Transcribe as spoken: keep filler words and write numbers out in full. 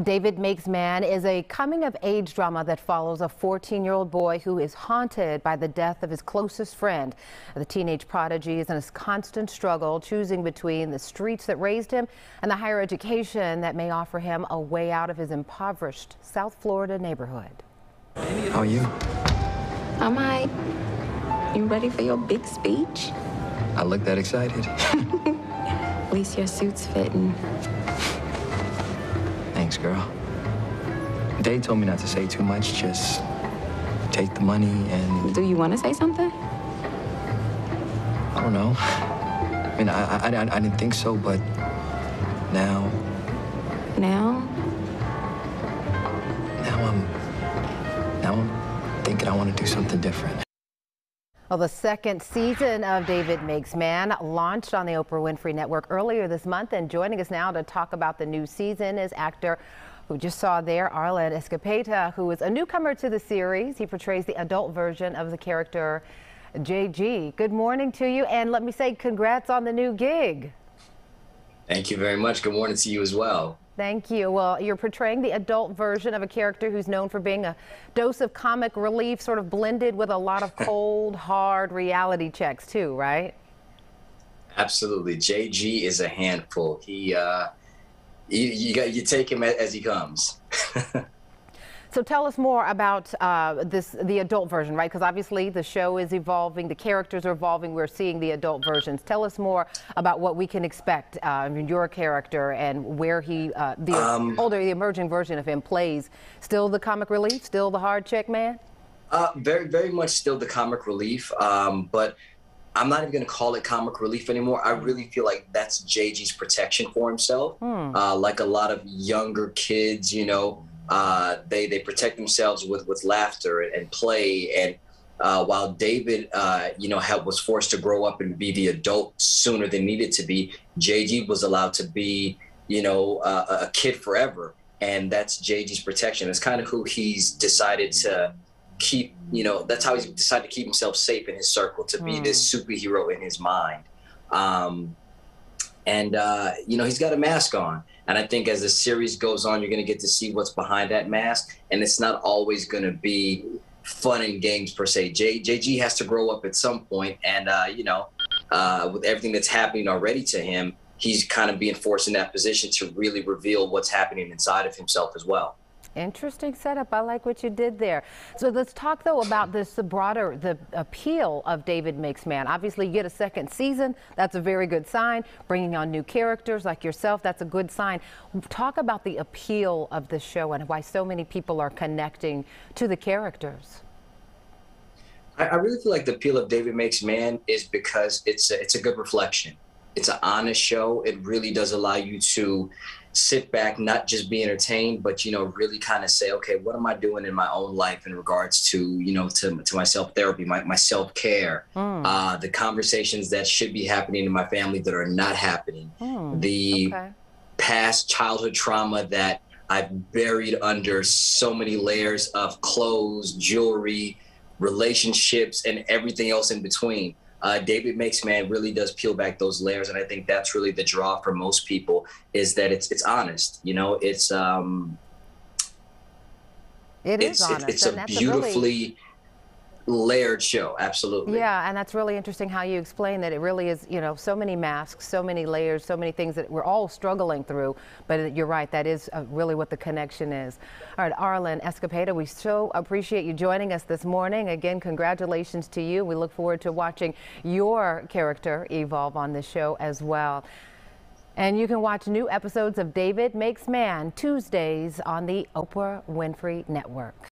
David Makes Man is a coming-of-age drama that follows a fourteen-year-old boy who is haunted by the death of his closest friend. The teenage prodigy is in a constant struggle, choosing between the streets that raised him and the higher education that may offer him a way out of his impoverished South Florida neighborhood. How are you? I'm all right. You ready for your big speech? I look that excited. At least your suit's fitting. Thanks, girl. They told me not to say too much, just take the money and... Do you want to say something? I don't know. I mean, I, I, I didn't think so, but now... Now? Now I'm... Now I'm thinking I want to do something different. Well, the second season of David Makes Man launched on the Oprah Winfrey Network earlier this month, and joining us now to talk about the new season is actor who just saw there, Arlen Escarpeta, who is a newcomer to the series. He portrays the adult version of the character J G. Good morning to you, and let me say congrats on the new gig. Thank you very much. Good morning to you as well. Thank you. Well, you're portraying the adult version of a character who's known for being a dose of comic relief, sort of blended with a lot of cold, hard reality checks too, right? Absolutely. J G is a handful. He, uh, you, you got, you take him as he comes. So tell us more about uh, this, the adult version, right? Because obviously the show is evolving, the characters are evolving, we're seeing the adult versions. Tell us more about what we can expect uh, in your character and where he, uh, the um, older, the emerging version of him plays. Still the comic relief, still the hard check man? Uh, very, very much still the comic relief, um, but I'm not even going to call it comic relief anymore. I really feel like that's J G's protection for himself. Hmm. Uh, like a lot of younger kids, you know, Uh, they, they protect themselves with, with laughter and, and play. And uh, while David, uh, you know, had, was forced to grow up and be the adult sooner than needed to be, J G was allowed to be, you know, uh, a kid forever. And that's J G's protection. It's kind of who he's decided to keep, you know, that's how he's decided to keep himself safe in his circle, to be mm. this superhero in his mind. Um, and, uh, you know, he's got a mask on. And I think as the series goes on, you're going to get to see what's behind that mask. And it's not always going to be fun and games per se. J JG has to grow up at some point. And, uh, you know, uh, with everything that's happening already to him, he's kind of being forced in that position to really reveal what's happening inside of himself as well. Interesting setup. I like what you did there. So let's talk, though, about this, the broader, the appeal of David Makes Man. Obviously, you get a second season. That's a very good sign. Bringing on new characters like yourself, that's a good sign. Talk about the appeal of the show and why so many people are connecting to the characters. I, I really feel like the appeal of David Makes Man is because it's a, it's a good reflection. It's an honest show. It really does allow you to sit back, not just be entertained, but, you know, really kind of say, okay, what am I doing in my own life in regards to, you know, to, to my self-therapy, my, my self-care, mm. uh, the conversations that should be happening in my family that are not happening, mm. the okay. past childhood trauma that I've buried under so many layers of clothes, jewelry, relationships, and everything else in between. Uh, David Makes Man really does peel back those layers, and I think that's really the draw for most people, is that it's it's honest. You know, it's um, it is it's, honest. It's, it's a beautifully a really... layered show, absolutely. Yeah, and that's really interesting how you explain that. It really is, you know, so many masks, so many layers, so many things that we're all struggling through. But you're right, that is really what the connection is. All right, Arlen Escarpeta, we so appreciate you joining us this morning. Again, congratulations to you. We look forward to watching your character evolve on this show as well. And you can watch new episodes of David Makes Man Tuesdays on the Oprah Winfrey Network.